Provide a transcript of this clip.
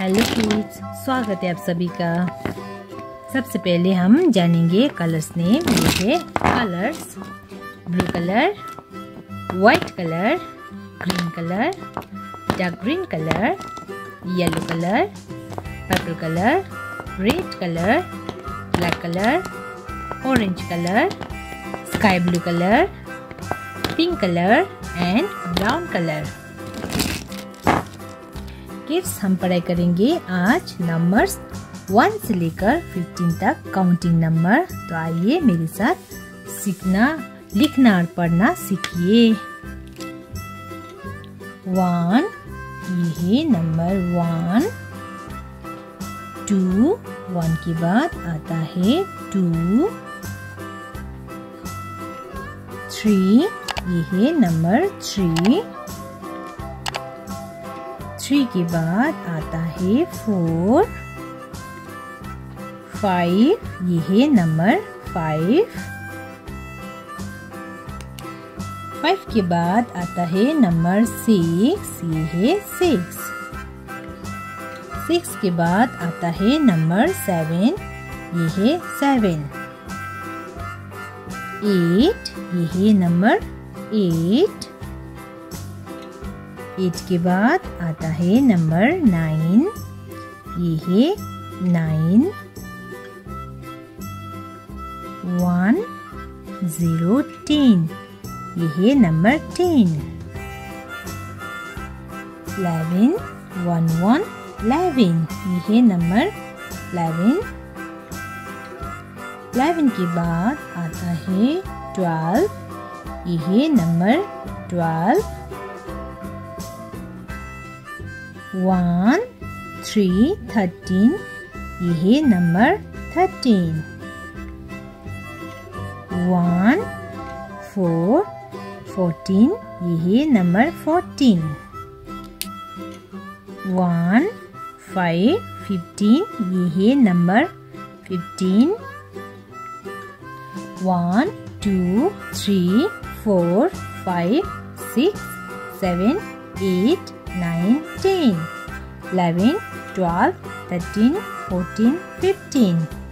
Hello kids, स्वागत है आप सभी का। सबसे पहले हम जानेंगे कलर्स नेम। जैसे colours blue colour, white colour, green colour, dark green colour, yellow colour, purple colour, red colour, black colour, orange colour, sky blue colour, pink colour and brown colour. Kids, हम पढ़ाई करेंगे आज numbers 1 से लेकर 15 तक counting number. तो आइए मेरे साथ सीखना, लिखना और पढ़ना सीखिए। 1, ये है नंबर 1। 2, 1 के बाद आता है 2। 3, ये है नंबर 3। 3 के बाद आता है 4। 5, ये है नंबर 5। 5 के बाद आता है नंबर 6, ये है 6। 6 के बाद आता है नंबर 7, ये है 7। 8, ये है नंबर 8। 8 के बाद आता है नंबर 9, ये है 9। 1, 0, 10, ये है नंबर 10। 11, 1, 1, 11, ये है नंबर 11। 11 के बाद आता है 12, ये है नंबर 12। 1, 3, 13, ये है नंबर 13। 1, 4, 14, ये है नंबर 14। 1, 5, 15, ये है नंबर 15। 1, 2, 3, 4, 5, 6, 7, 8, 9, 10, 11, 12, 13, 14, 15.